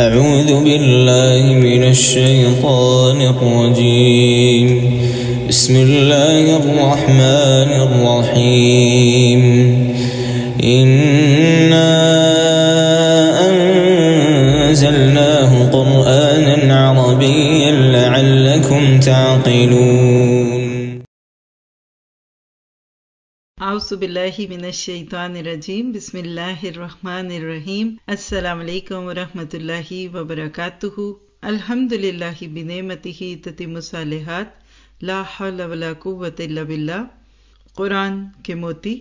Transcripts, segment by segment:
أعوذ بالله من الشيطان الرجيم بسم الله الرحمن الرحيم إنا أنزلناه قرآنا عربيا لعلكم تعقلون आउज़ु बिल्लाहि मिनश शैतानिर रजीम बिस्मिल्लाहिर रहमानिर रहीम अस्सलामु अलैकुम व रहमतुल्लाहि व बरकातुहू अल्हम्दुलिल्लाहि बिनेमतिही ततिम्मु सालिहात ला हौला वला कुव्वता इल्ला बिल्लाह। कुरान के मोती।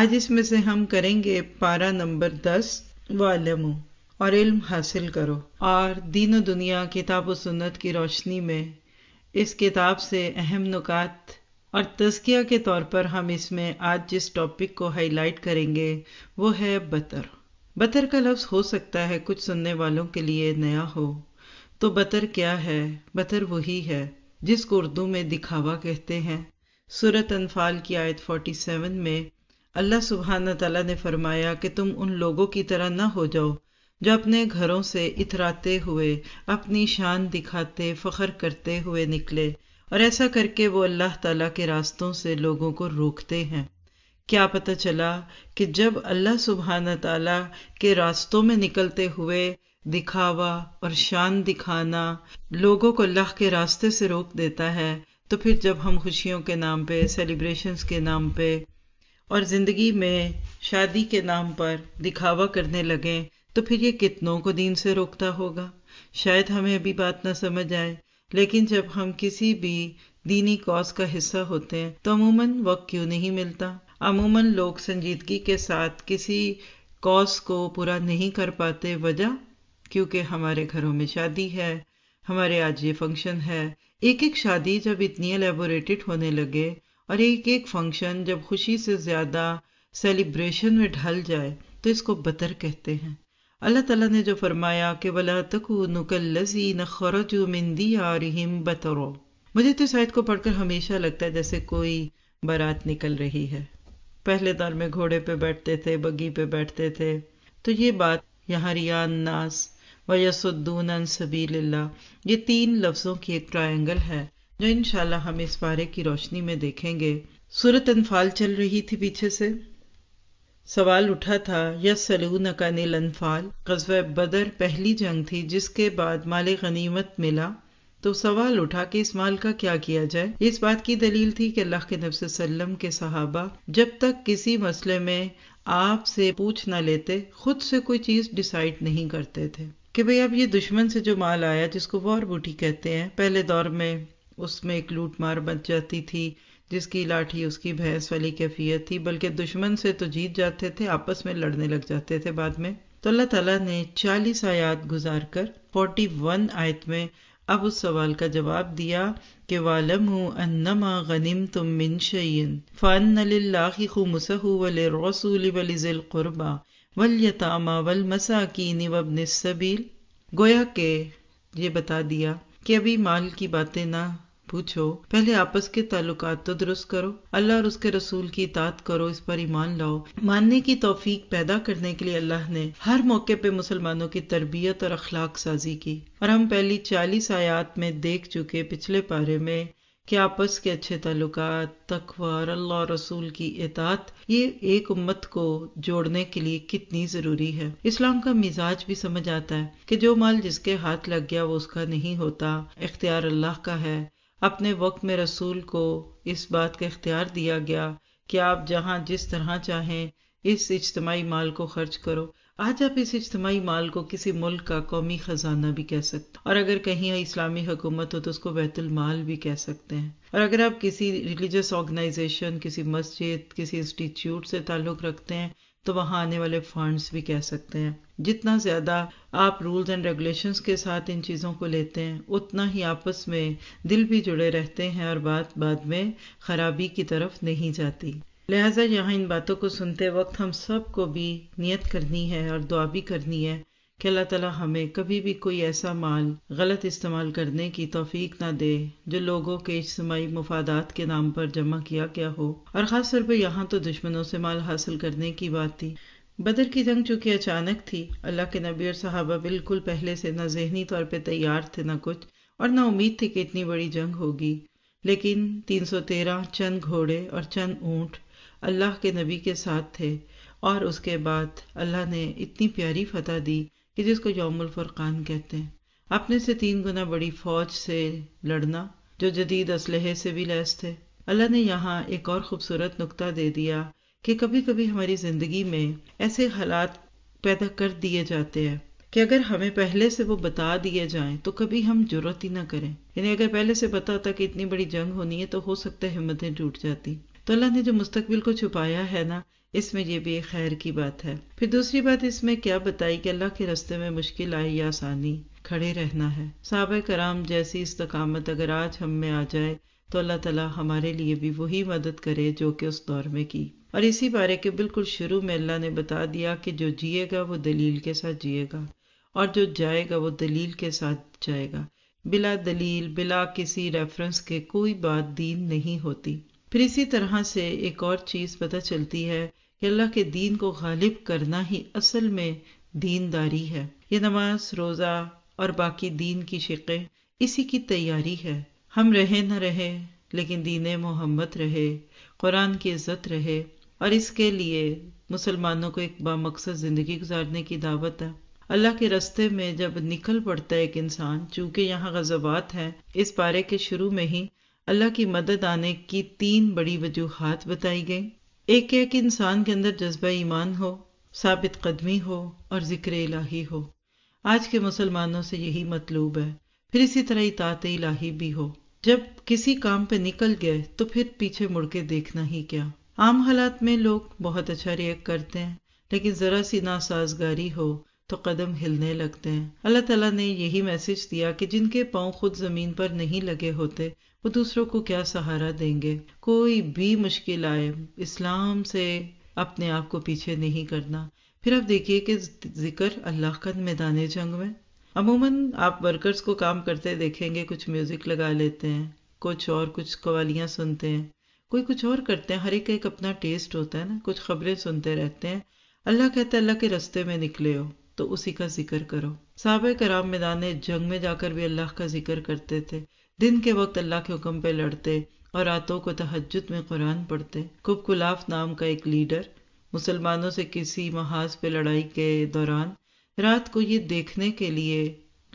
आज इसमें से हम करेंगे पारा नंबर 10 वालमू और इल्म हासिल करो और दीन और दुनिया किताब और सुन्नत की रोशनी में इस किताब से अहम नुकात और तज़किया के तौर पर हम इसमें आज जिस टॉपिक को हाईलाइट करेंगे वो है बतर। बतर का लफ्ज़ हो सकता है कुछ सुनने वालों के लिए नया हो, तो बतर क्या है? बतर वही है जिसको उर्दू में दिखावा कहते हैं। सूरत अनफाल की आयत 47 में अल्लाह सुब्हान तआला ने फरमाया कि तुम उन लोगों की तरह ना हो जाओ जो अपने घरों से इतराते हुए, अपनी शान दिखाते, फ़ख्र करते हुए निकले और ऐसा करके वो अल्लाह ताला के रास्तों से लोगों को रोकते हैं। क्या पता चला कि जब अल्लाह सुब्हाना ताला के रास्तों में निकलते हुए दिखावा और शान दिखाना लोगों को अल्लाह के रास्ते से रोक देता है, तो फिर जब हम खुशियों के नाम पे, सेलिब्रेशंस के नाम पे और ज़िंदगी में शादी के नाम पर दिखावा करने लगें, तो फिर ये कितनों को दीन से रोकता होगा। शायद हमें अभी बात ना समझ आए, लेकिन जब हम किसी भी दीनी कॉज का हिस्सा होते हैं तो अमूमन वक्त क्यों नहीं मिलता। अमूमन लोग संजीदगी के साथ किसी कॉज को पूरा नहीं कर पाते। वजह क्योंकि हमारे घरों में शादी है, हमारे आज ये फंक्शन है। एक एक शादी जब इतनी एलेबोरेटेड होने लगे और एक एक फंक्शन जब खुशी से ज़्यादा सेलिब्रेशन में ढल जाए तो इसको बतर कहते हैं। अल्लाह ताला ने जो फरमाया कि वला तकूनु कल्लज़ीना खरजू मिन दियारिहिम बतरो, मुझे तो इस आयत को पढ़कर हमेशा लगता है जैसे कोई बारात निकल रही है। पहले दौर में घोड़े पे बैठते थे, बगी पे बैठते थे, तो ये बात यहाँ रियान नास व यसुद्दून अन सबीलिल्लाह, ये तीन लफ्ज़ों की एक ट्रायंगल है जो इंशाल्लाह हम इस पारे की रोशनी में देखेंगे। सूरत अनफाल चल रही थी, पीछे से सवाल उठा था यसलूनका अनिल अनफाल। ग़ज़वा बदर पहली जंग थी जिसके बाद माल गनीमत मिला, तो सवाल उठा कि इस माल का क्या किया जाए। इस बात की दलील थी कि अल्लाह के नबी सल्लम के सहाबा जब तक किसी मसले में आपसे पूछ ना लेते, खुद से कोई चीज़ डिसाइड नहीं करते थे कि भाई अब ये दुश्मन से जो माल आया, जिसको वॉर बूटी कहते हैं, पहले दौर में उसमें एक लूट मार बच जाती थी जिसकी लाठी उसकी भैंस वाली कैफियत थी, बल्कि दुश्मन से तो जीत जाते थे, आपस में लड़ने लग जाते थे बाद में। तो अल्लाह ताला ने 40 आयत गुजार कर 41 आयत में अब उस सवाल का जवाब दिया कि वालमू अन्नमा गनिमतुम मिन शैइन फअन्न लिल्लाहि खुमसहु वलिर्रसूलि वलिज़िल क़ुरबा वलयतामा वलमसाकीन वबनिस सबील। गोया के ये बता दिया कि अभी माल की बातें ना पूछो, पहले आपस के ताल्लुकात तो दुरुस्त करो, अल्लाह और उसके रसूल की इताअत करो, इस पर ईमान लाओ। मानने की तौफीक पैदा करने के लिए अल्लाह ने हर मौके पे मुसलमानों की तरबियत और अखलाक साजी की। और हम पहली 40 आयत में देख चुके पिछले पारे में कि आपस के अच्छे ताल्लुकात, तकवा और अल्लाह और रसूल की इताअत, ये एक उम्मत को जोड़ने के लिए कितनी ज़रूरी है। इस्लाम का मिजाज भी समझ आता है कि जो माल जिसके हाथ लग गया वो उसका नहीं होता, इख्तियार अल्लाह का है। अपने वक्त में रसूल को इस बात का इख्तियार दिया गया कि आप जहाँ जिस तरह चाहें इस इज्तमाई माल को खर्च करो। आज आप इस इज्तमाई माल को किसी मुल्क का कौमी ख़जाना भी कह सकते हैं, और अगर कहीं इस्लामी हुकूमत हो तो उसको बैतुल माल भी कह सकते हैं। और अगर आप किसी रिलीजियस ऑर्गेनाइजेशन, किसी मस्जिद, किसी इंस्टीट्यूट से ताल्लुक़ रखते हैं तो वहाँ आने वाले फंड्स भी कह सकते हैं। जितना ज़्यादा आप रूल्स एंड रेगुलेशंस के साथ इन चीज़ों को लेते हैं, उतना ही आपस में दिल भी जुड़े रहते हैं और बात बाद में ख़राबी की तरफ नहीं जाती। लिहाजा यहाँ इन बातों को सुनते वक्त हम सब को भी नियत करनी है और दुआ भी करनी है कि अल्लाह ताला हमें कभी भी कोई ऐसा माल गलत इस्तेमाल करने की तौफीक ना दे जो लोगों के इज्तिमाई मुफादात के नाम पर जमा किया गया हो। और ख़ास तौर पर यहाँ तो दुश्मनों से माल हासिल करने की बात थी। बदर की जंग चूँकि अचानक थी, अल्लाह के नबी और सहाबा बिल्कुल पहले से न ज़हनी तौर पर तैयार थे न कुछ, और न उम्मीद थी कि इतनी बड़ी जंग होगी। लेकिन 313 चंद घोड़े और चंद ऊँट अल्लाह के नबी के साथ थे, और उसके बाद अल्लाह ने इतनी प्यारी फतह दी कि जिसको यौमुल फुरकान कहते हैं। अपने से 3 गुना बड़ी फ़ौज से लड़ना, जो जदीद असलहे से भी लैस थे। अल्लाह ने यहाँ एक और ख़ूबसूरत नुक्ता दे दिया कि कभी कभी हमारी ज़िंदगी में ऐसे हालात पैदा कर दिए जाते हैं कि अगर हमें पहले से वो बता दिए जाएं तो कभी हम जुर्रत ही ना करें। यानी अगर पहले से पता होता कि इतनी बड़ी जंग होनी है तो हो सकता है हिम्मतें टूट जाती। तो अल्लाह ने जो मुस्तकबिल को छुपाया है ना, इसमें यह भी एक खैर की बात है। फिर दूसरी बात इसमें क्या बताई कि अल्लाह के रस्ते में मुश्किल आए या आसानी, खड़े रहना है। सहाबा कराम जैसी इस्तकामत अगर आज हम में आ जाए तो अल्लाह ताला हमारे लिए भी वही मदद करे जो कि उस दौर में की। और इसी बारे के बिल्कुल शुरू में अल्लाह ने बता दिया कि जो जिएगा वो दलील के साथ जिएगा और जो जाएगा वो दलील के साथ जाएगा। बिला दलील, बिला किसी रेफरेंस के कोई बात दीन नहीं होती। फिर इसी तरह से एक और चीज़ पता चलती है कि अल्लाह के दीन को गालिब करना ही असल में दीनदारी है। ये नमाज, रोज़ा और बाकी दीन की शिक़ें इसी की तैयारी है। हम रहे न रहे लेकिन दीन मोहम्मद रहे, कुरान की इज़्ज़त रहे, और इसके लिए मुसलमानों को एक बामकसद ज़िंदगी गुजारने की दावत है। अल्लाह के रस्ते में जब निकल पड़ता है एक इंसान, चूँकि यहाँ गज़वात हैं, इस पारे के शुरू में ही अल्लाह की मदद आने की 3 बड़ी वजूहात बताई गई। एक है कि इंसान के अंदर जज्बा ईमान हो, साबित कदमी हो और ज़िक्र इलाही हो। आज के मुसलमानों से यही मतलूब है। फिर इसी तरह इताअत इलाही भी हो। जब किसी काम पे निकल गए तो फिर पीछे मुड़ के देखना ही क्या। आम हालात में लोग बहुत अच्छा रिएक्ट करते हैं, लेकिन ज़रा सी नासाजगारी हो तो कदम हिलने लगते हैं। अल्लाह ताला ने यही मैसेज दिया कि जिनके पाँव खुद ज़मीन पर नहीं लगे होते वो दूसरों को क्या सहारा देंगे। कोई भी मुश्किल आए इस्लाम से अपने आप को पीछे नहीं करना। फिर आप देखिए कि जिक्र अल्लाह का मैदान जंग में अमूमन आप वर्कर्स को काम करते देखेंगे, कुछ म्यूज़िक लगा लेते हैं, कुछ और कुछ कवालियाँ सुनते हैं, कोई कुछ और करते हैं। हर एक का एक अपना टेस्ट होता है ना, कुछ खबरें सुनते रहते हैं। अल्लाह कहता है अल्लाह के रस्ते में निकले हो तो उसी का जिक्र करो। साहबे कराम मैदान जंग में जाकर भी अल्लाह का जिक्र करते थे। दिन के वक्त अल्लाह के हुक्म पे लड़ते और रातों को तहज्जुद में कुरान पढ़ते। कुबकुलाफ नाम का एक लीडर मुसलमानों से किसी महाज पे लड़ाई के दौरान रात को ये देखने के लिए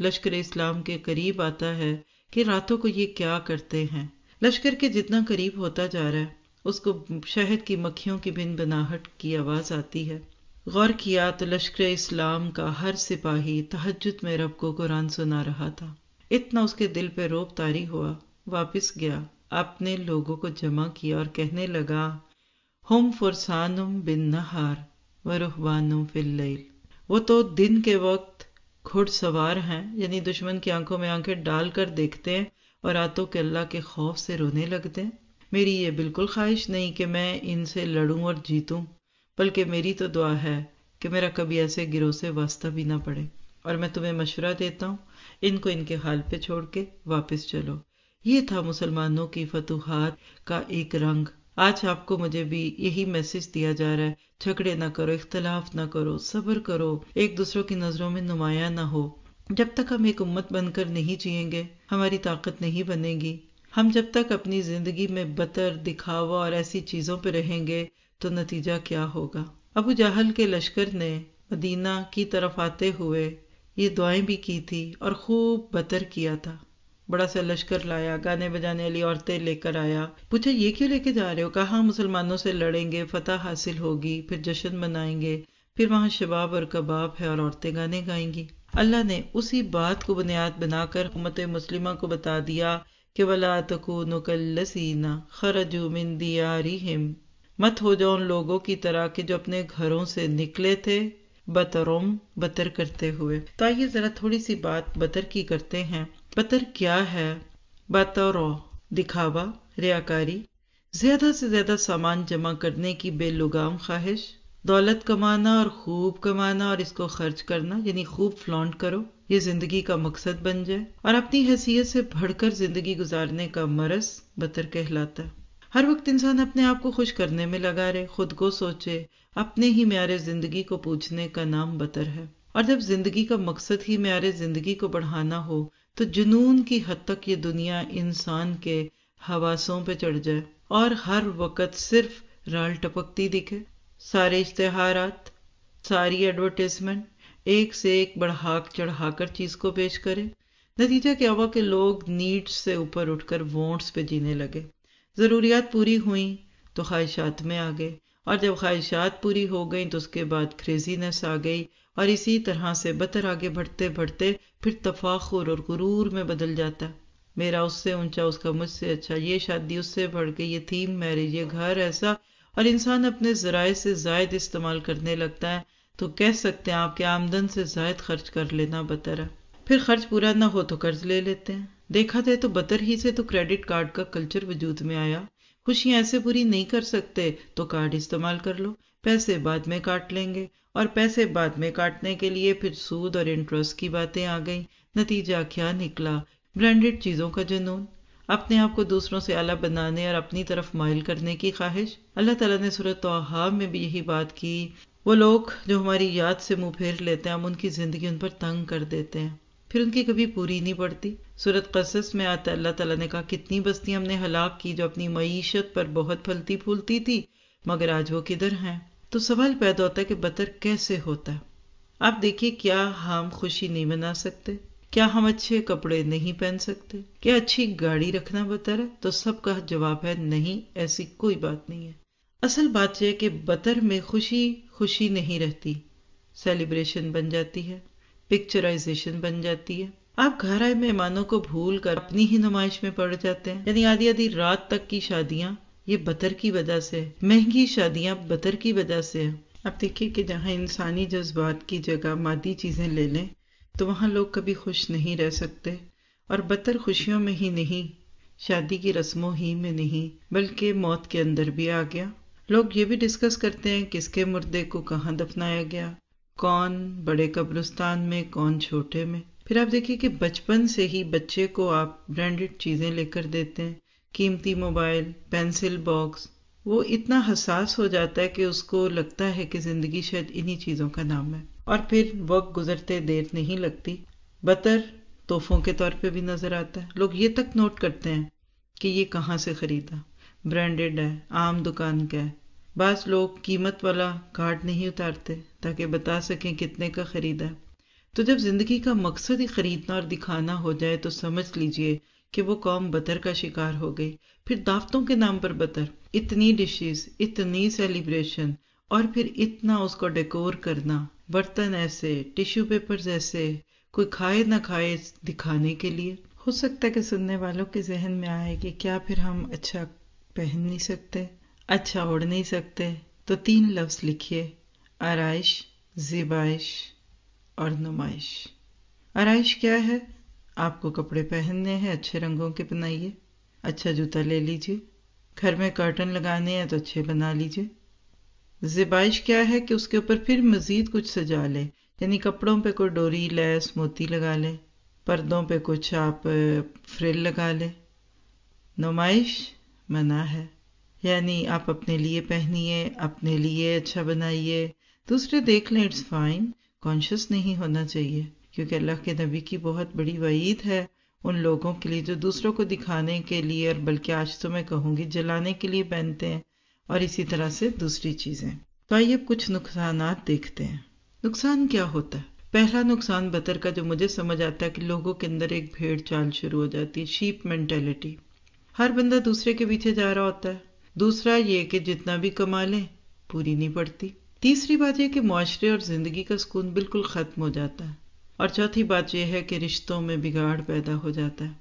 लश्कर इस्लाम के करीब आता है कि रातों को ये क्या करते हैं। लश्कर के जितना करीब होता जा रहा है उसको शहद की मक्खियों की बिन बनाहट की आवाज़ आती है। गौर किया तो लश्कर इस्लाम का हर सिपाही तहज्जुद में रब को कुरान सुना रहा था। इतना उसके दिल पे रोब तारी हुआ, वापस गया, अपने लोगों को जमा किया और कहने लगा, हम फुरसानुम बिन नहार व रुहबानुम फिल लैल। वो तो दिन के वक्त घुड़सवार हैं, यानी दुश्मन की आंखों में आंखें डाल कर देखते हैं और रातों के अल्लाह के खौफ से रोने लगते हैं। मेरी ये बिल्कुल ख्वाहिश नहीं कि मैं इनसे लड़ूं और जीतूं, बल्कि मेरी तो दुआ है कि मेरा कभी ऐसे गिरोह से वास्ता भी ना पड़े। और मैं तुम्हें मशवरा देता हूँ, इनको इनके हाल पे छोड़ के वापस चलो। ये था मुसलमानों की फतूहात का एक रंग। आज आपको मुझे भी यही मैसेज दिया जा रहा है, झगड़े ना करो, इख्तलाफ ना करो, सब्र करो, एक दूसरों की नज़रों में नुमाया ना हो। जब तक हम एक उम्मत बनकर नहीं जिएंगे हमारी ताकत नहीं बनेगी। हम जब तक अपनी ज़िंदगी में बतर, दिखावा और ऐसी चीज़ों पर रहेंगे तो नतीजा क्या होगा। अबू जहल के लश्कर ने मदीना की तरफ आते हुए ये दुआएं भी की थी और खूब बतर किया था। बड़ा सा लश्कर लाया, गाने बजाने वाली औरतें लेकर आया। पूछा ये क्यों लेके जा रहे हो? कहा मुसलमानों से लड़ेंगे, फतह हासिल होगी, फिर जश्न मनाएंगे, फिर वहाँ शबाब और कबाब है और औरतें गाने गाएंगी। अल्लाह ने उसी बात को बुनियाद बनाकर उम्मत मुस्लिमा को बता दिया कि वला तकूनु कल्लसीना खरजू मिन दियारिहिम, मत हो जाओ उन लोगों की तरह के जो अपने घरों से निकले थे बतरम, बतर करते हुए। तो आइए ज़रा थोड़ी सी बात बतर की करते हैं। बतर क्या है? बतरो दिखावा, रियाकारी, ज़्यादा से ज़्यादा सामान जमा करने की बेलुगाम ख्वाहिश, दौलत कमाना और खूब कमाना और इसको खर्च करना, यानी खूब फ्लॉन्ट करो, ये ज़िंदगी का मकसद बन जाए। और अपनी हैसियत से बढ़कर ज़िंदगी गुजारने का मरज़ बतर कहलाता है। हर वक्त इंसान अपने आप को खुश करने में लगा रहे, खुद को सोचे, अपने ही म्यारे जिंदगी को पूछने का नाम बतर है। और जब जिंदगी का मकसद ही म्यारे जिंदगी को बढ़ाना हो तो जुनून की हद तक ये दुनिया इंसान के हवासों पे चढ़ जाए और हर वक्त सिर्फ राल टपकती दिखे। सारे इश्तेहारात, सारी एडवर्टाइजमेंट एक से एक बढ़ाक चढ़ाकर चीज को पेश करे। नतीजा क्या हुआ कि लोग नीड्स से ऊपर उठकर वॉन्ट्स पे जीने लगे। ज़रूरियात पूरी हुई तो ख्वाहिशात में आ गए, और जब ख्वाहिशात पूरी हो गई तो उसके बाद क्रेजीनेस आ गई, और इसी तरह से बतर आगे बढ़ते बढ़ते फिर तफाखुर और गुरूर में बदल जाता। मेरा उससे ऊंचा, उसका मुझसे अच्छा, ये शादी उससे बढ़ गई, ये थीम मैरिज, ये घर ऐसा, और इंसान अपने ज़राए से ज़ायद इस्तेमाल करने लगता है। तो कह सकते हैं आपके आमदन से ज़ायद खर्च कर लेना बतर है। फिर खर्च पूरा ना हो तो कर्ज ले लेते हैं। देखा जाए तो बतर ही से तो क्रेडिट कार्ड का कल्चर वजूद में आया। खुशियां ऐसे पूरी नहीं कर सकते तो कार्ड इस्तेमाल कर लो, पैसे बाद में काट लेंगे, और पैसे बाद में काटने के लिए फिर सूद और इंटरेस्ट की बातें आ गई। नतीजा क्या निकला? ब्रांडेड चीज़ों का जुनून, अपने आप को दूसरों से आला बनाने और अपनी तरफ माइल करने की ख्वाहिश। अल्लाह ताला ने सूरह तौहा में भी यही बात की। वो लोग जो हमारी याद से मुँह फेर लेते हैं, हम उनकी ज़िंदगी उन पर तंग कर देते हैं, फिर उनकी कभी पूरी नहीं पड़ती। सूरत कसस में आता अल्लाह ताला ने कहा, कितनी बस्तियां हमने हलाक की जो अपनी मईशत पर बहुत फलती फूलती थी, मगर आज वो किधर हैं। तो सवाल पैदा होता है कि बतर कैसे होता है। आप देखिए, क्या हम खुशी नहीं मना सकते? क्या हम अच्छे कपड़े नहीं पहन सकते? क्या अच्छी गाड़ी रखना बतर है? तो सबका जवाब है नहीं, ऐसी कोई बात नहीं है। असल बात यह है कि बतर में खुशी खुशी नहीं रहती, सेलिब्रेशन बन जाती है, पिक्चराइजेशन बन जाती है। आप घर आए मेहमानों को भूल कर अपनी ही नुमाइश में पड़ जाते हैं। यानी आधी आधी रात तक की शादियां ये बतर की वजह से, महंगी शादियां बतर की वजह से है। आप देखिए कि जहां इंसानी जज्बात की जगह मादी चीज़ें ले लें तो वहां लोग कभी खुश नहीं रह सकते। और बतर खुशियों में ही नहीं, शादी की रस्मों ही में नहीं, बल्कि मौत के अंदर भी आ गया। लोग ये भी डिस्कस करते हैं किसके मुर्दे को कहाँ दफनाया गया, कौन बड़े कब्रिस्तान में, कौन छोटे में। फिर आप देखिए कि बचपन से ही बच्चे को आप ब्रांडेड चीज़ें लेकर देते हैं, कीमती मोबाइल, पेंसिल बॉक्स। वो इतना हसास हो जाता है कि उसको लगता है कि ज़िंदगी शायद इन्हीं चीज़ों का नाम है। और फिर वक्त गुजरते देर नहीं लगती। बतर तोहफों के तौर पे भी नज़र आता है। लोग ये तक नोट करते हैं कि ये कहाँ से ख़रीदा, ब्रांडेड है, आम दुकान का है। बाज लोग कीमत वाला कार्ड नहीं उतारते ताकि बता सकें कितने का ख़रीदा। तो जब ज़िंदगी का मकसद ही ख़रीदना और दिखाना हो जाए तो समझ लीजिए कि वो कौम बतर का शिकार हो गई। फिर दावतों के नाम पर बतर, इतनी डिशेस, इतनी सेलिब्रेशन, और फिर इतना उसको डेकोर करना, बर्तन ऐसे, टिश्यू पेपर्स ऐसे, कोई खाए ना खाए दिखाने के लिए। हो सकता है कि सुनने वालों के जहन में आए कि क्या फिर हम अच्छा पहन नहीं सकते, अच्छा ओढ़ नहीं सकते? तो तीन लफ्ज़ लिखिए, आराइश, ज़िबाइश और नुमाइश। आराइश क्या है? आपको कपड़े पहनने हैं, अच्छे रंगों के बनाइए, अच्छा जूता ले लीजिए, घर में कर्टन लगाने हैं तो अच्छे बना लीजिए। ज़िबाइश क्या है? कि उसके ऊपर फिर मज़ीद कुछ सजा लें, यानी कपड़ों पे कोई डोरी, लैस, मोती लगा लें, पर्दों पे कुछ आप फ्रिल लगा लें। नुमाइश मना है, यानी आप अपने लिए पहनिए, अपने लिए अच्छा बनाइए, दूसरे देख लें, इट्स फाइन। कॉन्शियस नहीं होना चाहिए, क्योंकि अल्लाह के नबी की बहुत बड़ी वईद है उन लोगों के लिए जो दूसरों को दिखाने के लिए, और बल्कि आज तो मैं कहूँगी जलाने के लिए पहनते हैं, और इसी तरह से दूसरी चीज़ें। तो आइए अब कुछ नुकसानात देखते हैं। नुकसान क्या होता है? पहला नुकसान बतर का जो मुझे समझ आता है कि लोगों के अंदर एक भेड़ चाल शुरू हो जाती है, शीप मैंटेलिटी। हर बंदा दूसरे के पीछे जा रहा होता है। दूसरा ये कि जितना भी कमा लें पूरी नहीं पड़ती। तीसरी बात यह कि माशरे और ज़िंदगी का सुकून बिल्कुल ख़त्म हो जाता है। और चौथी बात यह है कि रिश्तों में बिगाड़ पैदा हो जाता है।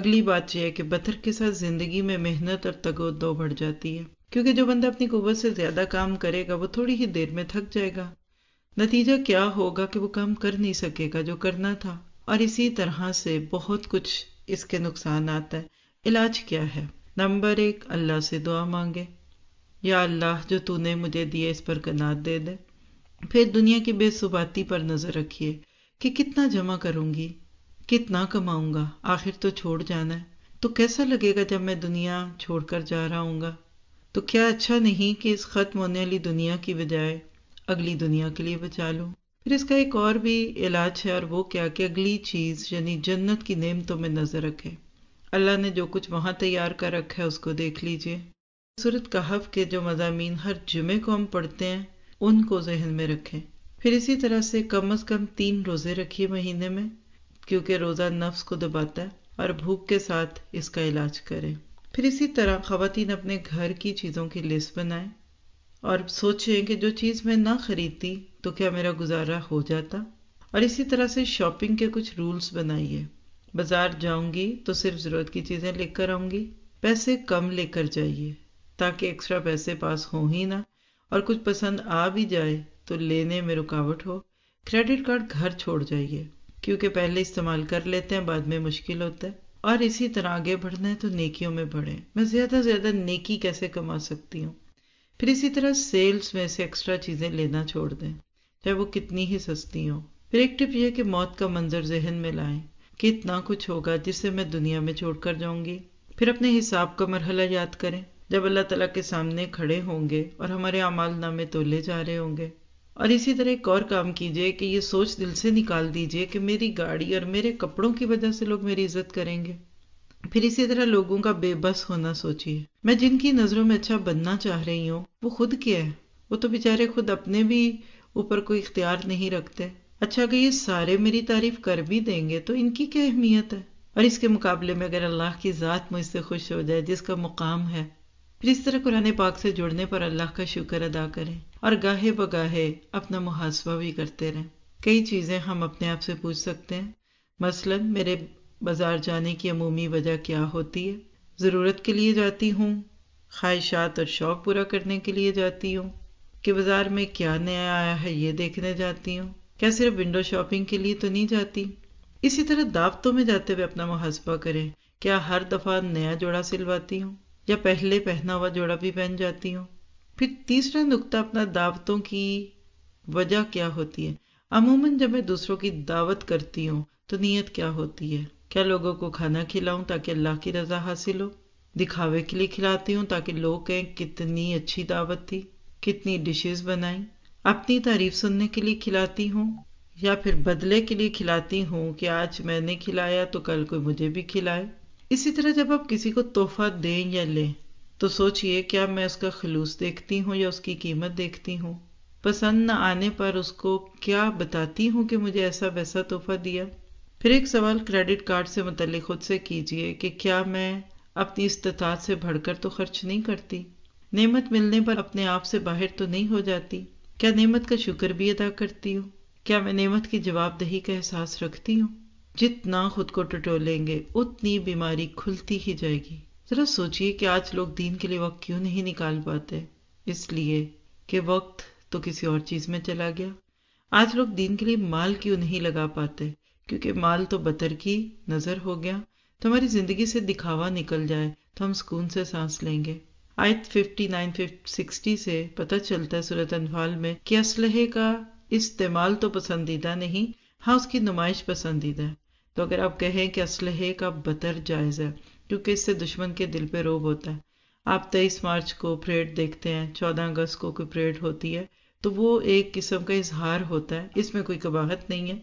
अगली बात यह है कि बतर के साथ ज़िंदगी में मेहनत और तगोदो बढ़ जाती है, क्योंकि जो बंदा अपनी कुव्वत से ज़्यादा काम करेगा वो थोड़ी ही देर में थक जाएगा। नतीजा क्या होगा कि वो काम कर नहीं सकेगा जो करना था। और इसी तरह से बहुत कुछ इसके नुकसान आता है। इलाज क्या है? नंबर 1, अल्लाह से दुआ मांगे, या अल्लाह जो तूने मुझे दिए इस पर कनात दे दे। फिर दुनिया की बेसुबाती पर नज़र रखिए कि कितना जमा करूँगी, कितना कमाऊँगा, आखिर तो छोड़ जाना है। तो कैसा लगेगा जब मैं दुनिया छोड़कर जा रहा हूँगा। तो क्या अच्छा नहीं कि इस ख़त्म होने वाली दुनिया की बजाय अगली दुनिया के लिए बचा लूँ। फिर इसका एक और भी इलाज है और वो क्या कि अगली चीज़ यानी जन्नत की नेमतों में नज़र रखें। अल्लाह ने जो कुछ वहाँ तैयार कर रखा है उसको देख लीजिए। सूरत कहफ के जो मज़ामीन हर जुमे को हम पढ़ते हैं उनको जहन में रखें। फिर इसी तरह से कम 3 रोज़े रखिए महीने में, क्योंकि रोज़ा नफ्स को दबाता है, और भूख के साथ इसका इलाज करें। फिर इसी तरह ख़वातीन अपने घर की चीज़ों की लिस्ट बनाएं और सोचें कि जो चीज़ मैं ना ख़रीदती तो क्या मेरा गुजारा हो जाता। और इसी तरह से शॉपिंग के कुछ रूल्स बनाइए। बाज़ार जाऊंगी तो सिर्फ ज़रूरत की चीज़ें लेकर आऊँगी, पैसे कम लेकर जाइए ताकि एक्स्ट्रा पैसे पास हों ही ना, और कुछ पसंद आ भी जाए तो लेने में रुकावट हो। क्रेडिट कार्ड घर छोड़ जाइए क्योंकि पहले इस्तेमाल कर लेते हैं, बाद में मुश्किल होता है। और इसी तरह आगे बढ़ना है तो नेकियों में बढ़ें। मैं ज़्यादा से ज़्यादा नेकी कैसे कमा सकती हूँ। फिर इसी तरह सेल्स में से एक्स्ट्रा चीज़ें लेना छोड़ दें, चाहे वो कितनी ही सस्ती हों। फिर एक टिप यह कि मौत का मंजर जहन में लाएं कि इतना कुछ होगा जिसे मैं दुनिया में छोड़ कर जाऊँगी। फिर अपने हिसाब का मरहला याद करें जब अल्लाह ताला के सामने खड़े होंगे और हमारे अमाल नामे तोले जा रहे होंगे। और इसी तरह एक और काम कीजिए कि ये सोच दिल से निकाल दीजिए कि मेरी गाड़ी और मेरे कपड़ों की वजह से लोग मेरी इज्जत करेंगे। फिर इसी तरह लोगों का बेबस होना सोचिए। मैं जिनकी नज़रों में अच्छा बनना चाह रही हूँ वो खुद क्या है, वो तो बेचारे खुद अपने भी ऊपर कोई इख्तियार नहीं रखते। अच्छा अगर ये सारे मेरी तारीफ कर भी देंगे तो इनकी क्या अहमियत है। और इसके मुकाबले में अगर अल्लाह की ज़ात मुझसे खुश हो जाए जिसका मुकाम है। फिर इस तरह कुरान पाक से जुड़ने पर अल्लाह का शुक्र अदा करें और गाहे बगाहे अपना मुहासबा भी करते रहें। कई चीज़ें हम अपने आप से पूछ सकते हैं, मसलन मेरे बाज़ार जाने की अमूमी वजह क्या होती है। ज़रूरत के लिए जाती हूँ, ख्वाहिशात और शौक़ पूरा करने के लिए जाती हूँ, कि बाज़ार में क्या नया आया है ये देखने जाती हूँ, क्या सिर्फ विंडो शॉपिंग के लिए तो नहीं जाती। इसी तरह दावतों में जाते हुए अपना मुहासबा करें, क्या हर दफ़ा नया जोड़ा सिलवाती हूँ या पहले पहना हुआ जोड़ा भी पहन जाती हूँ। फिर तीसरा नुक्ता अपना दावतों की वजह क्या होती है। अमूमन जब मैं दूसरों की दावत करती हूँ तो नीयत क्या होती है, क्या लोगों को खाना खिलाऊँ ताकि अल्लाह की रज़ा हासिल हो, दिखावे के लिए खिलाती हूँ ताकि लोग कहें कितनी अच्छी दावत थी, कितनी डिशेस बनाई, अपनी तारीफ सुनने के लिए खिलाती हूँ, या फिर बदले के लिए खिलाती हूँ कि आज मैंने खिलाया तो कल कोई मुझे भी खिलाए। इसी तरह जब आप किसी को तोहफा दें या लें तो सोचिए क्या मैं उसका खलूस देखती हूँ या उसकी कीमत देखती हूँ। पसंद न आने पर उसको क्या बताती हूँ कि मुझे ऐसा वैसा तोहफा दिया। फिर एक सवाल क्रेडिट कार्ड से मुतल्लिक खुद से कीजिए कि क्या मैं अपनी इस्तात से बढ़कर तो खर्च नहीं करती, नेमत मिलने पर अपने आप से बाहर तो नहीं हो जाती, क्या नेमत का शुक्र भी अदा करती हूँ, क्या मैं नेमत की जवाबदेही का एहसास रखती हूँ। जितना खुद को टटोलेंगे उतनी बीमारी खुलती ही जाएगी। ज़रा सोचिए कि आज लोग दीन के लिए वक्त क्यों नहीं निकाल पाते, इसलिए कि वक्त तो किसी और चीज़ में चला गया। आज लोग दीन के लिए माल क्यों नहीं लगा पाते, क्योंकि माल तो बतरकी नज़र हो गया। तो हमारी ज़िंदगी से दिखावा निकल जाए तो हम सुकून से सांस लेंगे। आयत 59-60 से पता चलता है सूरत अनफाल में कि असलहे का इस्तेमाल तो पसंदीदा नहीं, हाँ उसकी नुमाइश पसंदीदा है। तो अगर आप कहें कि असलहे का बतर जायज़ है क्योंकि इससे दुश्मन के दिल पे रोब होता है। आप 23 मार्च को परेड देखते हैं, 14 अगस्त को कोई परेड होती है, तो वो एक किस्म का इजहार होता है, इसमें कोई कबाहत नहीं है।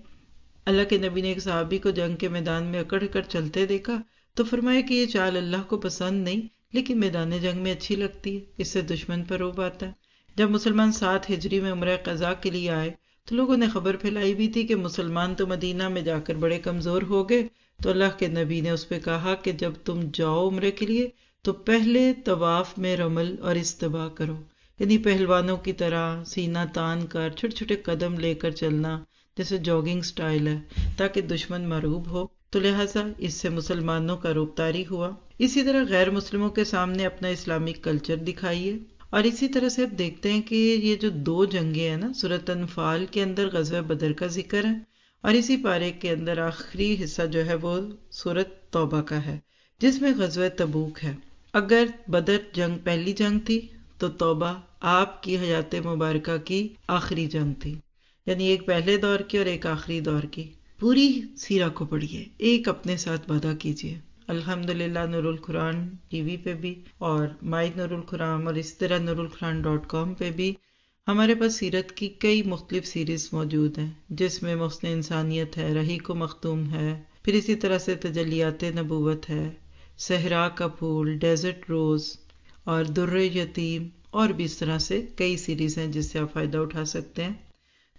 अल्लाह के नबी ने एक सहाबी को जंग के मैदान में अकड़ चलते देखा तो फरमाया कि ये चाल अल्लाह को पसंद नहीं लेकिन मैदान जंग में अच्छी लगती है, इससे दुश्मन पर रोब आता है। जब मुसलमान 7 हिजरी में उम्र क़ज़ा के लिए आए तो लोगों ने खबर फैलाई भी थी कि मुसलमान तो मदीना में जाकर बड़े कमज़ोर हो गए। तो अल्लाह के नबी ने उस पर कहा कि जब तुम जाओ उम्रे के लिए तो पहले तवाफ़ में रमल और इस्तबा करो, यानी पहलवानों की तरह सीना तान कर छोटे छोटे कदम लेकर चलना, जैसे जॉगिंग स्टाइल है, ताकि दुश्मन मरूब हो। तो लिहाजा इससे मुसलमानों का रोबतारी हुआ। इसी तरह गैर मुसलमों के सामने अपना इस्लामिक कल्चर दिखाइए। और इसी तरह से आप देखते हैं कि ये जो 2 जंगें हैं ना, सूरत अनफाल के अंदर गज़वा बदर का जिक्र है और इसी पारे के अंदर आखिरी हिस्सा जो है वो सूरत तौबा का है जिसमें गज़वा तबूक है। अगर बदर जंग पहली जंग थी तो तौबा आपकी हयात मुबारक की आखिरी जंग थी, यानी एक पहले दौर की और एक आखिरी दौर की। पूरी सीरा को पढ़िए, एक अपने साथ वादा कीजिए। अल्हम्दुलिल्लाह नुरुल कुरान टीवी पे भी और माई नुरुल कुरान और इस तरह NurulQuran.com पे भी हमारे पास सीरत की कई मुख्तलिफ सीरीज़ मौजूद हैं, जिसमें मस्न इंसानियत है, रही को मखतूम है, फिर इसी तरह से तजलियात नबूवत है, सहरा का फूल, डेजर्ट रोज़ और दुर्रे यतीम और भी इस तरह से कई सीरीज़ हैं जिससे आप फ़ायदा उठा सकते हैं।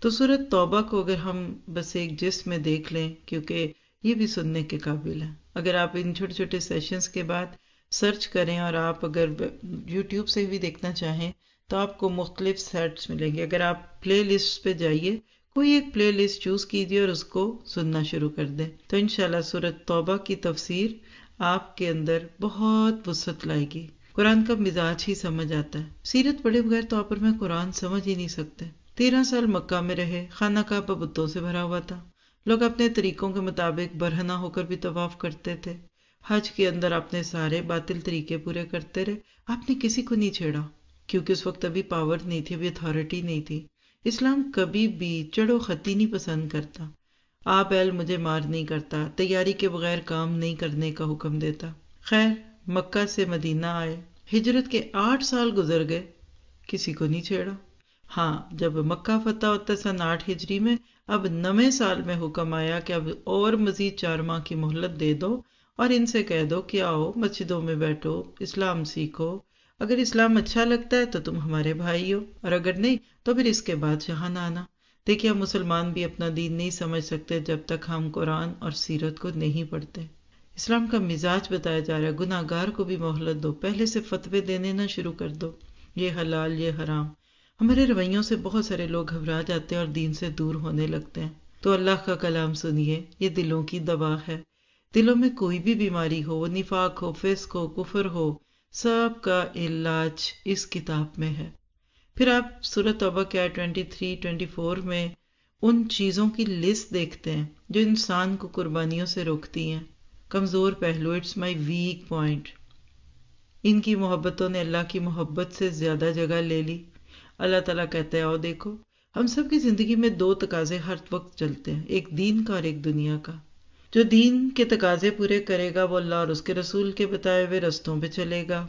तो सूरत तौबा को अगर हम बस एक जिस्म में देख लें, क्योंकि ये भी सुनने के काबिल है। अगर आप इन छोटे छोटे सेशंस के बाद सर्च करें और आप अगर यूट्यूब से भी देखना चाहें तो आपको मुख्तलिफ सेट्स मिलेंगे। अगर आप प्ले लिस्ट पर जाइए, कोई एक प्ले लिस्ट चूज़ कीजिए और उसको सुनना शुरू कर दें, तो इंशाल्लाह सूरत तौबा की तफसीर आपके अंदर बहुत वसत लाएगी। कुरान का मिजाज ही समझ आता है। सीरत पढ़े बगैर तो आप में कुरान समझ ही नहीं सकते। 13 साल मक्का में रहे, खाना काबा बुतों से भरा हुआ था, लोग अपने तरीकों के मुताबिक बरहना होकर भी तवाफ करते थे। हज के अंदर आपने सारे बातिल तरीके पूरे करते रहे, आपने किसी को नहीं छेड़ा, क्योंकि उस वक्त अभी पावर नहीं थी, अभी अथॉरिटी नहीं थी। इस्लाम कभी भी चढ़ो खती नहीं पसंद करता, आप बैल मुझे मार नहीं करता, तैयारी के बगैर काम नहीं करने का हुक्म देता। खैर, मक्का से मदीना आए, हिजरत के 8 साल गुजर गए, किसी को नहीं छेड़ा। हाँ, जब मक्का फतह होता सन 8 हिजरी में, अब 9वें साल में हुक्म आया कि अब और मजीद 4 माह की मोहलत दे दो और इनसे कह दो कि आओ मस्जिदों में बैठो, इस्लाम सीखो, अगर इस्लाम अच्छा लगता है तो तुम हमारे भाई हो और अगर नहीं तो फिर इसके बाद जहाँ ना आना। देखिए, हम मुसलमान भी अपना दीन नहीं समझ सकते जब तक हम कुरान और सीरत को नहीं पढ़ते। इस्लाम का मिजाज बताया जा रहा है, गुनाहगार को भी मोहलत दो, पहले से फतवे देने ना शुरू कर दो, ये हलाल ये हराम। हमारे रवैयों से बहुत सारे लोग घबरा जाते हैं और दीन से दूर होने लगते हैं। तो अल्लाह का कलाम सुनिए, ये दिलों की दवा है। दिलों में कोई भी बीमारी हो, निफाक हो, फिस्क हो, कुफर हो, सब का इलाज इस किताब में है। फिर आप सूरत तौबा के आयत 23-24 में उन चीज़ों की लिस्ट देखते हैं जो इंसान को कुर्बानियों से रोकती हैं। कमज़ोर पहलू, इट्स माई वीक पॉइंट, इनकी मोहब्बतों ने अल्लाह की मोहब्बत से ज़्यादा जगह ले ली। अल्लाह ताला कहते हैं, आओ देखो, हम सब की ज़िंदगी में 2 तकाजे हर वक्त चलते हैं, एक दीन का और एक दुनिया का। जो दीन के तकाजे पूरे करेगा वो अल्लाह और उसके रसूल के बताए हुए रस्तों पे चलेगा,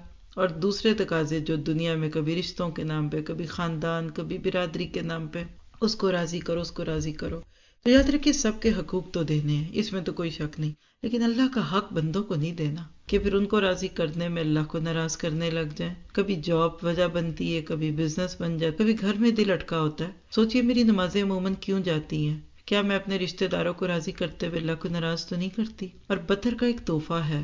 और दूसरे तकाजे जो दुनिया में कभी रिश्तों के नाम पे, कभी ख़ानदान, कभी बिरादरी के नाम पे, उसको राज़ी करो, उसको राज़ी करो। तो याद रखिए, सबके हकूक तो देने हैं, इसमें तो कोई शक नहीं, लेकिन अल्लाह का हक बंदों को नहीं देना कि फिर उनको राज़ी करने में अल्लाह को नाराज करने लग जाए। कभी जॉब वजह बनती है, कभी बिजनेस बन जाए, कभी घर में दिल अटका होता है। सोचिए, मेरी नमाजें अमूमन क्यों जाती हैं? क्या मैं अपने रिश्तेदारों को राज़ी करते हुए अल्लाह को नाराज तो नहीं करती? और बतर का एक तोहफा है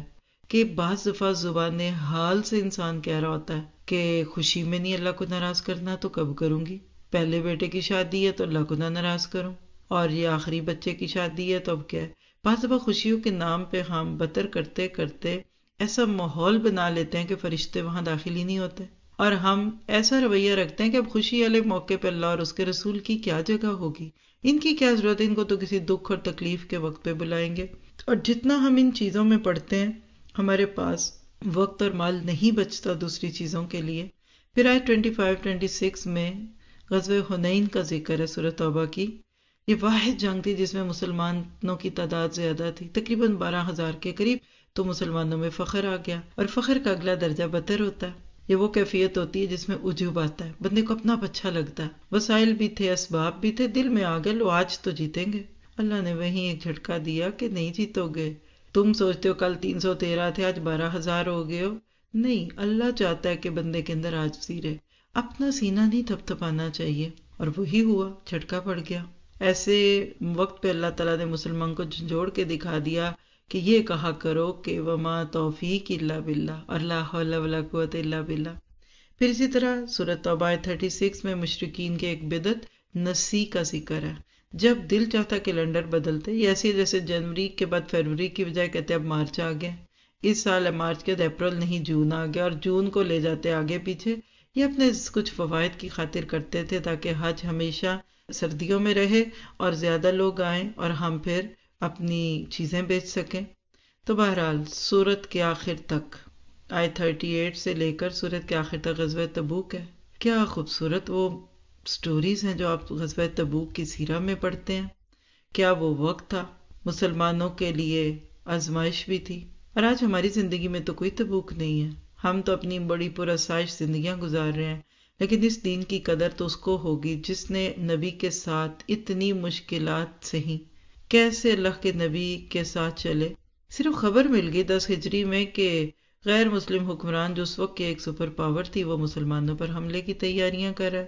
कि बाज़ दफ़ा ज़ुबान हाल से इंसान कह रहा होता है कि खुशी में नहीं अल्लाह को नाराज़ करना, तो कब करूँगी? पहले बेटे की शादी है तो अल्लाह को ना नाराज़ करूँ, और ये आखिरी बच्चे की शादी है तो अब क्या है। बाज़ दफ़ा खुशियों के नाम पे हम बतर करते करते ऐसा माहौल बना लेते हैं कि फरिश्ते वहाँ दाखिल ही नहीं होते, और हम ऐसा रवैया रखते हैं कि अब खुशी वाले मौके पर अल्लाह और उसके रसूल की क्या जगह होगी, इनकी क्या ज़रूरत है, इनको तो किसी दुख और तकलीफ़ के वक्त पे बुलाएंगे। और जितना हम इन चीज़ों में पढ़ते हैं, हमारे पास वक्त और माल नहीं बचता दूसरी चीज़ों के लिए। फिर आए 25-26 में ग़ज़वे हुनैन का जिक्र है सूरत तौबा की। ये वाहिद जंग थी जिसमें मुसलमानों की तादाद ज़्यादा थी, तकरीबन 12,000 के करीब। तो मुसलमानों में फ़ख्र आ गया, और फ़ख्र का अगला दर्जा बतर होता है। ये वो कैफियत होती है जिसमें उजूब आता है, बंदे को अपना अच्छा लगता है, वसाइल भी थे, असबाब भी थे, दिल में आ गए लो आज तो जीतेंगे। अल्लाह ने वहीं एक झटका दिया कि नहीं जीतोगे, तुम सोचते हो कल 313 थे आज 12,000 हो गए हो। नहीं, अल्लाह चाहता है कि बंदे के अंदर आजिज़ी रहे, अपना सीना नहीं थपथपाना चाहिए, और वही हुआ, झटका पड़ गया। ऐसे वक्त पे अल्लाह ताला ने मुसलमान को झंझोड़ के दिखा दिया कि ये कहा करो कि वमा तौफीक इल्ला बिल्लाह और ला हौला वला कुव्वत इल्ला बिल्लाह। फिर इसी तरह सूरत तौबा 36 में मुशरिकीन के एक बिदत नसी का जिक्र है। जब दिल चाहता कैलेंडर बदलते, ये ऐसे जैसे जनवरी के बाद फरवरी की बजाय कहते अब मार्च आ गया, इस साल मार्च के बाद अप्रैल नहीं जून आ गया, और जून को ले जाते आगे पीछे। ये अपने कुछ फवायद की खातिर करते थे ताकि हज हमेशा सर्दियों में रहे और ज़्यादा लोग आएँ और हम फिर अपनी चीज़ें बेच सकें। तो बहरहाल सूरत के आखिर तक, आयत 38 से लेकर सूरत के आखिर तक ग़ज़वा तबूक है। क्या खूबसूरत वो स्टोरीज़ हैं जो आप ग़ज़वा तबूक की सीरा में पढ़ते हैं। क्या वो वक्त था, मुसलमानों के लिए आजमाइश भी थी, और आज हमारी ज़िंदगी में तो कोई तबूक नहीं है। हम तो अपनी बड़ी पुरसाइश जिंदगियां गुजार रहे हैं, लेकिन इस दीन की कदर तो उसको होगी जिसने नबी के साथ इतनी मुश्किलात सही। कैसे अल्लाह के नबी के साथ चले। सिर्फ खबर मिल गई 10 हिजरी में कि गैर मुस्लिम हुक्मरान जो उस वक्त की एक सुपर पावर थी वो मुसलमानों पर हमले की तैयारियां कर रहा है।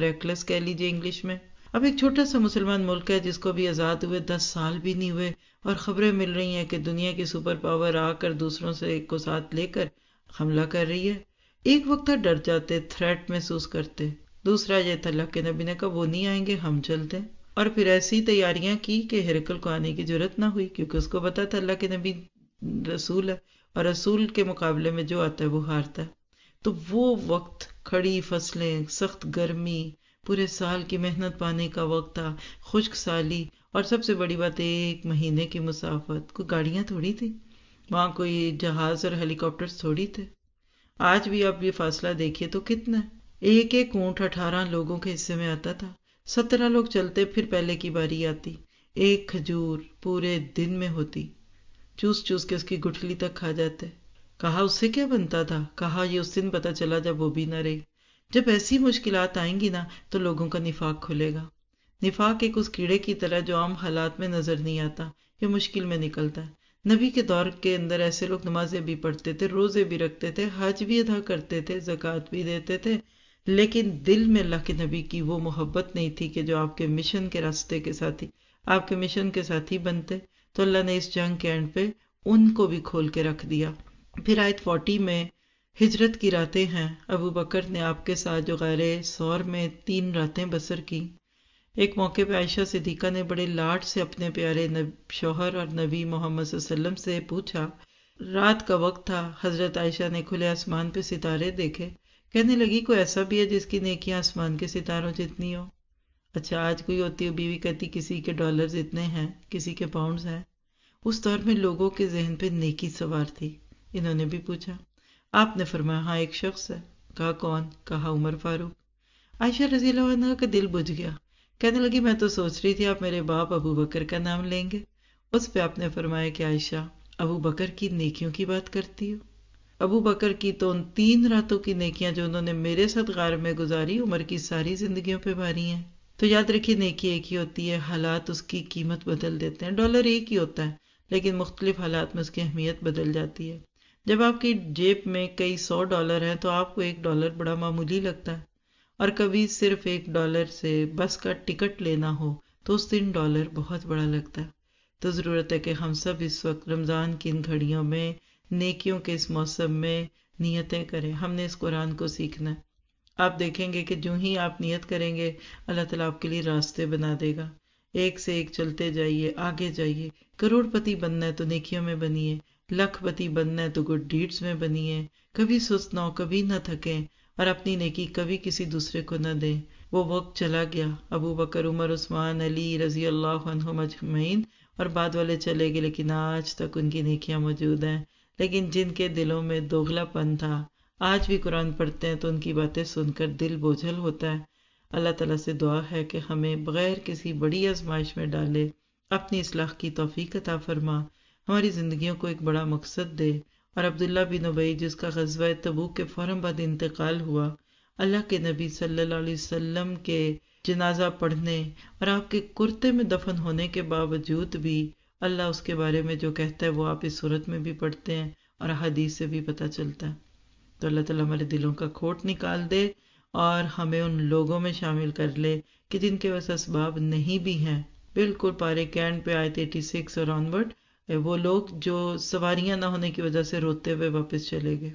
हेरेकलस कह लीजिए इंग्लिश में। अब एक छोटा सा मुसलमान मुल्क है जिसको भी आज़ाद हुए 10 साल भी नहीं हुए और ख़बरें मिल रही हैं कि दुनिया की सुपर पावर आकर दूसरों से को साथ लेकर हमला कर रही है। एक वक्त डर जाते, थ्रेट महसूस करते। दूसरा ये था अल्लाह के नबी ने कहा वो नहीं आएंगे, हम चलते। और फिर ऐसी तैयारियां की कि हेरेकल को आने की जरूरत ना हुई, क्योंकि उसको पता था अल्लाह के नबी रसूल है और रसूल के मुकाबले में जो आता है वो हारता है। तो वो वक्त, खड़ी फसलें, सख्त गर्मी, पूरे साल की मेहनत पाने का वक्त था, खुश्क साली और सबसे बड़ी बात 1 महीने की मुसाफत। कोई गाड़ियाँ थोड़ी थी वहाँ, कोई जहाज और हेलीकॉप्टर्स थोड़ी थे। आज भी आप ये फासला देखिए तो कितना है। एक एक ऊँट 18 लोगों के हिस्से में आता था, 17 लोग चलते, फिर पहले की बारी आती। एक खजूर पूरे दिन में होती, चूस चूस के उसकी गुठली तक खा जाते। कहा उससे क्या बनता था, कहा ये उस दिन पता चला जब वो भी ना रही। जब ऐसी मुश्किलात आएंगी ना तो लोगों का निफाक खुलेगा। निफाक एक उस कीड़े की तरह जो आम हालात में नजर नहीं आता, ये मुश्किल में निकलता है। नबी के दौर के अंदर ऐसे लोग नमाजें भी पढ़ते थे, रोजे भी रखते थे, हज भी अदा करते थे, ज़कात भी देते थे, लेकिन दिल में अल्लाह के नबी की वो मोहब्बत नहीं थी कि जो आपके मिशन के रास्ते के साथी, आपके मिशन के साथी बनते। तो अल्लाह ने इस जंग के एंड पे उनको भी खोल के रख दिया। फिर आयत 40 में हिजरत की रातें हैं, अबू बकर ने आपके साथ जो गैर सौर में 3 रातें बसर की। एक मौके पर आयशा सिद्दीक़ा ने बड़े लाड से अपने प्यारे शौहर और नबी मोहम्मद सल्लल्लाहु अलैहि वसल्लम से पूछा। रात का वक्त था, हज़रत आयशा ने खुले आसमान पे सितारे देखे, कहने लगी कोई ऐसा भी है जिसकी नेकियां आसमान के सितारों जितनी हो। अच्छा आज कोई होती है बीवी कहती किसी के डॉलर्स इतने हैं, किसी के पाउंड्स हैं। उस दौर में लोगों के जहन पे नेकी सवार थी। इन्होंने भी पूछा, आपने फरमाया हाँ एक शख्स है। कहा कौन? कहा उमर फारूक। आयशा रज़ियल्लाहु अन्हा का दिल बुझ गया, कहने लगी मैं तो सोच रही थी आप मेरे बाप अबू बकर का नाम लेंगे। उस पे आपने फरमाया कि आयशा अबू बकर की नेकियों की बात करती हो। अबू बकर की तो उन 3 रातों की नेकियां जो उन्होंने मेरे साथ गार में गुजारी उमर की सारी जिंदगियों पे भारी हैं। तो याद रखिए नेकी एक ही होती है, हालात उसकी कीमत बदल देते हैं। डॉलर एक ही होता है लेकिन मुख्तलिफ हालात में उसकी अहमियत बदल जाती है। जब आपकी जेब में कई 100 डॉलर हैं तो आपको 1 डॉलर बड़ा मामूली लगता है, और कभी सिर्फ 1 डॉलर से बस का टिकट लेना हो तो उस 3 डॉलर बहुत बड़ा लगता है। तो ज़रूरत है कि हम सब इस वक्त रमज़ान की इन घड़ियों में, नेकियों के इस मौसम में नियतें करें। हमने इस कुरान को सीखना है। आप देखेंगे कि जो ही आप नियत करेंगे अल्लाह ताला आपके लिए रास्ते बना देगा। एक से एक चलते जाइए, आगे जाइए। करोड़पति बनना है तो नेकियों में बनिए, लखपति बनना है तो गुड डीड्स में बनिए। कभी सुस्त ना हो, कभी ना थकें और अपनी नेकी कभी किसी दूसरे को ना दें। वो वक्त चला गया, अबू बकर, उमर, उस्मान, अली रजी अल्लाह अन्हुम अजमईन और बाद वाले चले गए, लेकिन आज तक उनकी नेकियां मौजूद हैं। लेकिन जिनके दिलों में दोगलापन था, आज भी कुरान पढ़ते हैं तो उनकी बातें सुनकर दिल बोझल होता है। अल्लाह ताला से दुआ है कि हमें बग़ैर किसी बड़ी आजमाइश में डाले अपनी इस्लाह की तौफीक अता फरमा, हमारी ज़िंदगियों को एक बड़ा मकसद दे। और अब्दुल्ला बिन उबई जिसका ग़ज़वा तबूक के फ़ौरन बाद इंतकाल हुआ, अल्लाह के नबी सल्लल्लाहु अलैहि वसल्लम के जनाजा पढ़ने और आपके कुर्ते में दफन होने के बावजूद भी अल्लाह उसके बारे में जो कहता है वो आप इस सूरत में भी पढ़ते हैं और हदीस से भी पता चलता है। तो अल्लाह ताला हमारे दिलों का खोट निकाल दे और हमें उन लोगों में शामिल कर ले कि जिनके वैसे असबाब नहीं भी हैं। बिल्कुल पारे कैंड पे आयत 86 और ऑनवर्ड, वो लोग जो सवारियाँ ना होने की वजह से रोते हुए वापस चले गए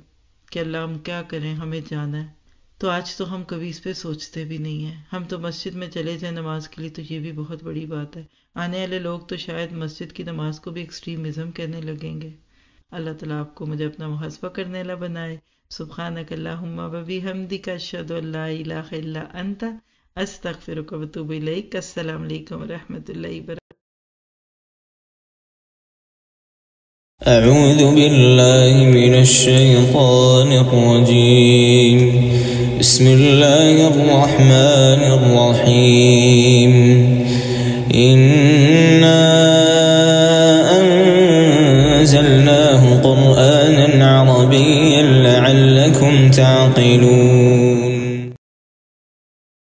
कि अल्लाह हम क्या करें, हमें जाना है। तो आज तो हम कभी इस पे सोचते भी नहीं हैं। हम तो मस्जिद में चले जाएं नमाज के लिए तो ये भी बहुत बड़ी बात है। आने वाले लोग तो शायद मस्जिद की नमाज को भी एक्सट्रीमिज़म कहने लगेंगे। अल्लाह ताला आपको मुझे अपना मुहासबा करने वाला बनाए। सुब्हानक अल्लाहुम्मा व बिहम्दिक अशहदु अल्ला इलाहा इल्ला अंता अस्तगफिरुका व अतूबु इलैक। अस्सलामु अलैकुम व रहमतुल्लाहि व बरकातुहू। أعوذ بالله من الشيطان الرجيم. بسم الله الرحمن الرحيم.